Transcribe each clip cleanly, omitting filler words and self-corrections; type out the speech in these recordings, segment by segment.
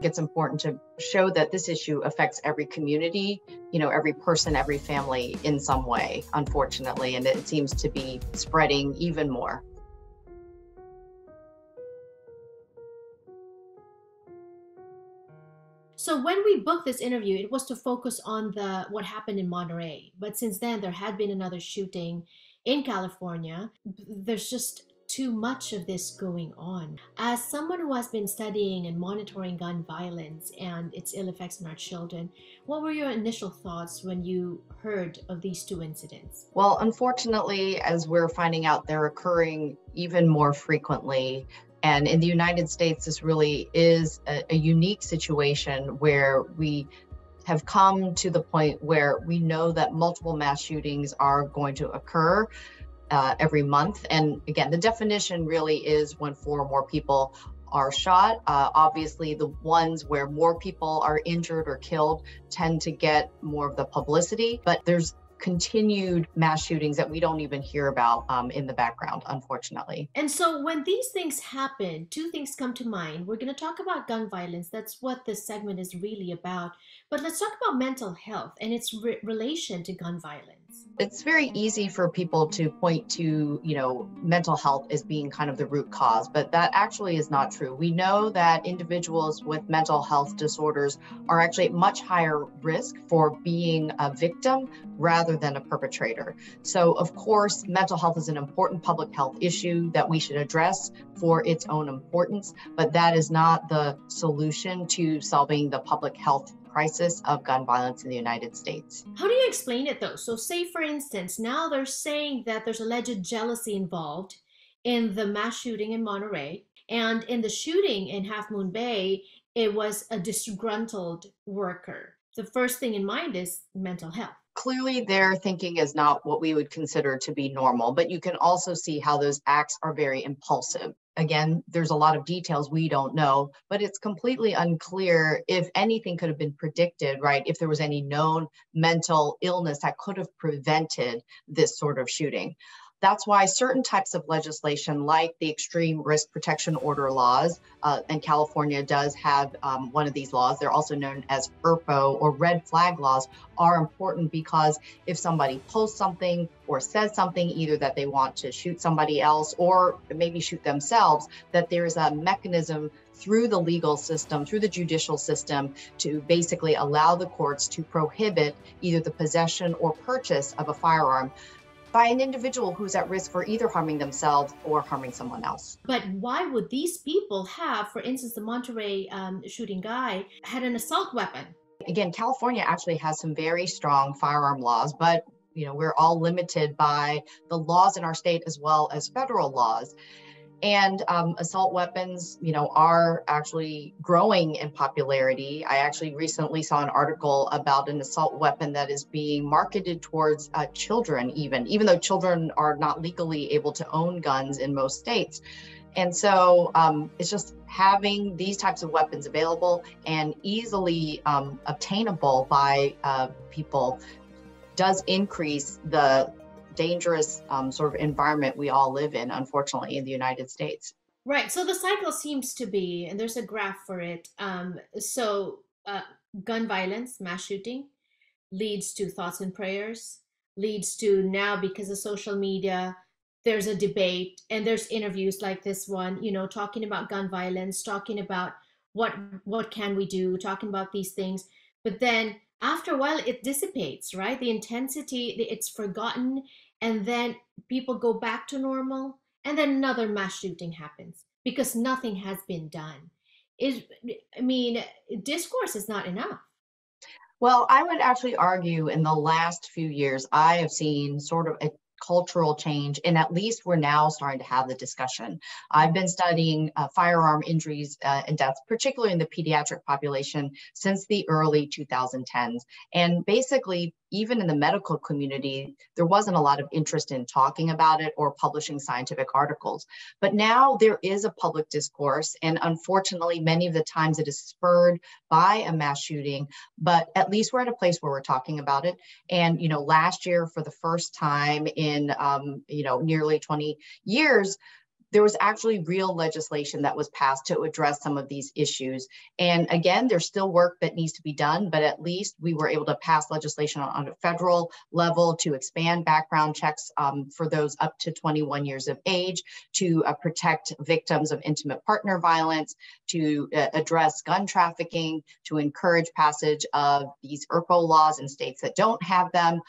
It's important to show that this issue affects every community, you know, every person, every family in some way, unfortunately, and it seems to be spreading even more. So when we booked this interview, it was to focus on what happened in Monterey. But since then, there had been another shooting in California. There's just too much of this going on. As someone who has been studying and monitoring gun violence and its ill effects on our children, what were your initial thoughts when you heard of these two incidents? Well, unfortunately, as we're finding out, they're occurring even more frequently. And in the United States, this really is a unique situation where we have come to the point where we know that multiple mass shootings are going to occur every month. And again, the definition really is when 4 or more people are shot. Obviously, the ones where more people are injured or killed tend to get more of the publicity, but there's continued mass shootings that we don't even hear about in the background, unfortunately. And so when these things happen, two things come to mind. We're going to talk about gun violence. That's what this segment is really about. But let's talk about mental health and its relation to gun violence. It's very easy for people to point to, you know, mental health as being kind of the root cause, but that actually is not true. We know that individuals with mental health disorders are actually at much higher risk for being a victim rather than a perpetrator. So of course, mental health is an important public health issue that we should address for its own importance, but that is not the solution to solving the public health crisis of gun violence in the United States. How do you explain it though? So say for instance, now they're saying that there's alleged jealousy involved in the mass shooting in Monterey, and in the shooting in Half Moon Bay, it was a disgruntled worker. The first thing in mind is mental health. Clearly, their thinking is not what we would consider to be normal, but you can also see how those acts are very impulsive. Again, there's a lot of details we don't know, but it's completely unclear if anything could have been predicted, right? If there was any known mental illness that could have prevented this sort of shooting. That's why certain types of legislation, like the extreme risk protection order laws, and California does have one of these laws, they're also known as ERPO or red flag laws, are important because if somebody posts something or says something, either that they want to shoot somebody else or maybe shoot themselves, that there is a mechanism through the legal system, through the judicial system, to basically allow the courts to prohibit either the possession or purchase of a firearm by an individual who's at risk for either harming themselves or harming someone else. But why would these people have, for instance, the Monterey shooting guy had an assault weapon? Again, California actually has some very strong firearm laws, but you know, we're all limited by the laws in our state as well as federal laws. And assault weapons, you know, are actually growing in popularity. I actually recently saw an article about an assault weapon that is being marketed towards children, even though children are not legally able to own guns in most states. And so it's just having these types of weapons available and easily obtainable by people does increase the dangerous sort of environment we all live in, unfortunately, in the United States. Right. So the cycle seems to be, and there's a graph for it. Gun violence, mass shooting, leads to thoughts and prayers, leads to now, because of social media, there's a debate and there's interviews like this one, you know, talking about gun violence, talking about what can we do, talking about these things. But then after a while, it dissipates, right? The intensity, it's forgotten. And then people go back to normal, and then another mass shooting happens because nothing has been done. Discourse is not enough. Well, I would actually argue in the last few years, I have seen sort of a cultural change, and at least we're now starting to have the discussion. I've been studying firearm injuries and deaths, particularly in the pediatric population, since the early 2010s. And basically, even in the medical community, there wasn't a lot of interest in talking about it or publishing scientific articles. But now there is a public discourse, and unfortunately, many of the times it is spurred by a mass shooting, but at least we're at a place where we're talking about it. And, you know, last year, for the first time in, nearly 20 years, there was actually real legislation that was passed to address some of these issues. And again, there's still work that needs to be done, but at least we were able to pass legislation on a federal level to expand background checks for those up to 21 years of age, to protect victims of intimate partner violence, to address gun trafficking, to encourage passage of these ERPO laws in states that don't have them,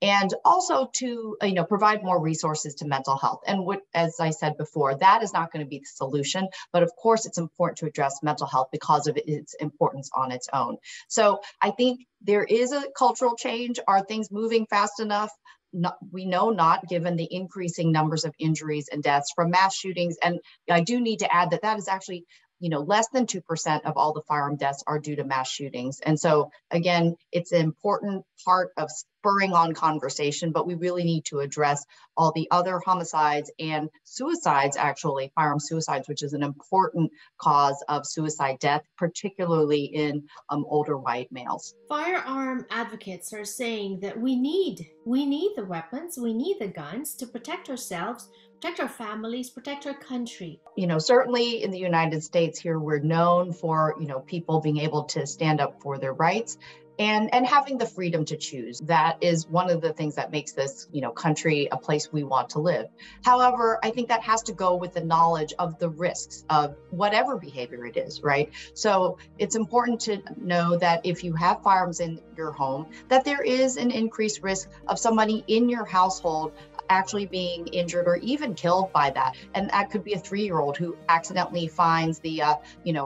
and also to provide more resources to mental health. And what, as I said before, that is not going to be the solution, but of course it's important to address mental health because of its importance on its own. So I think there is a cultural change. Are things moving fast enough? No, we know not, given the increasing numbers of injuries and deaths from mass shootings. And I do need to add that that is actually less than 2% of all the firearm deaths are due to mass shootings. And so again, it's an important part of spurring on conversation, but we really need to address all the other homicides and suicides, actually, firearm suicides, which is an important cause of suicide death, particularly in older white males. Firearm advocates are saying that we need the weapons, we need the guns to protect ourselves, protect our families, protect our country. Certainly in the United States here, we're known for, people being able to stand up for their rights and having the freedom to choose. That is one of the things that makes this, country a place we want to live. However, I think that has to go with the knowledge of the risks of whatever behavior it is, right? So it's important to know that if you have firearms in your home, that there is an increased risk of somebody in your household actually being injured or even killed by that. And that could be a 3-year-old who accidentally finds the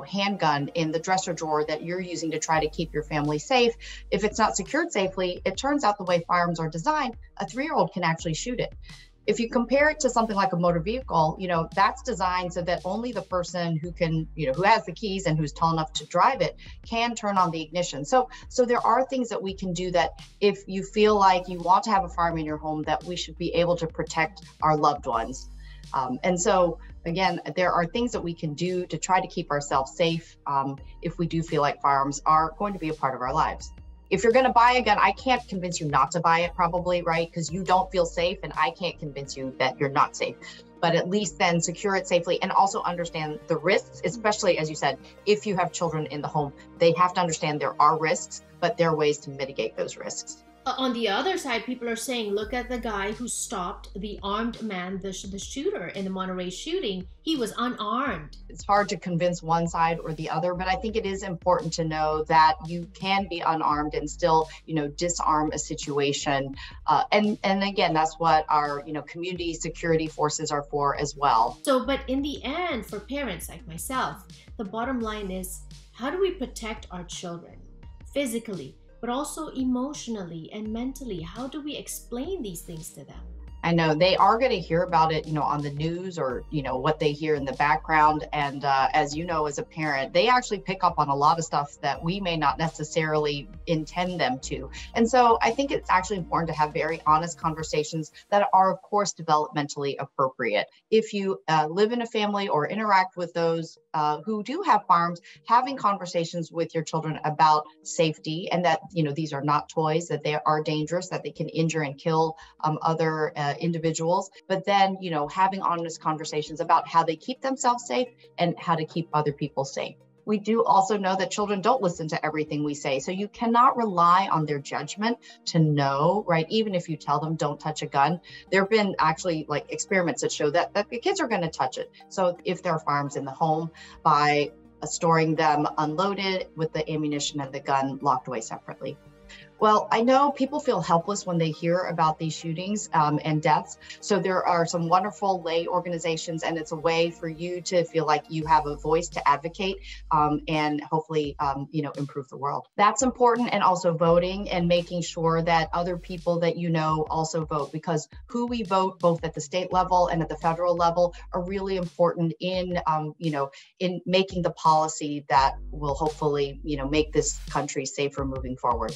handgun in the dresser drawer that you're using to try to keep your family safe. If it's not secured safely, it turns out the way firearms are designed, a 3-year-old can actually shoot it. If you compare it to something like a motor vehicle, that's designed so that only the person who can, who has the keys and who's tall enough to drive it can turn on the ignition. So there are things that we can do that if you feel like you want to have a firearm in your home, that we should be able to protect our loved ones. And so again, there are things that we can do to try to keep ourselves safe if we do feel like firearms are going to be a part of our lives. If you're going to buy a gun, I can't convince you not to buy it, probably, right? Because you don't feel safe and I can't convince you that you're not safe. But at least then secure it safely and also understand the risks, especially, as you said, if you have children in the home, they have to understand there are risks, but there are ways to mitigate those risks. On the other side, people are saying, look at the guy who stopped the armed man, the shooter in the Monterey shooting. He was unarmed. It's hard to convince one side or the other, but I think it is important to know that you can be unarmed and still, disarm a situation. And again, that's what our, community security forces are for as well. So, but in the end, for parents like myself, the bottom line is, how do we protect our children physically, but also emotionally and mentally? How do we explain these things to them? I know they are going to hear about it, on the news or, what they hear in the background. And as you know, as a parent, they actually pick up on a lot of stuff that we may not necessarily intend them to. And so I think it's actually important to have very honest conversations that are, of course, developmentally appropriate. If you live in a family or interact with those who do have firearms, having conversations with your children about safety and that, these are not toys, that they are dangerous, that they can injure and kill other individuals, but then, having honest conversations about how they keep themselves safe and how to keep other people safe. We do also know that children don't listen to everything we say. So you cannot rely on their judgment to know, right? Even if you tell them don't touch a gun, there have been actually like experiments that show that, the kids are going to touch it. So if there are firearms in the home, by storing them unloaded with the ammunition and the gun locked away separately. Well, I know people feel helpless when they hear about these shootings and deaths. So there are some wonderful lay organizations, and it's a way for you to feel like you have a voice to advocate and hopefully, improve the world. That's important. And also voting and making sure that other people that you know also vote, because who we vote both at the state level and at the federal level are really important in, in making the policy that will hopefully, make this country safer moving forward.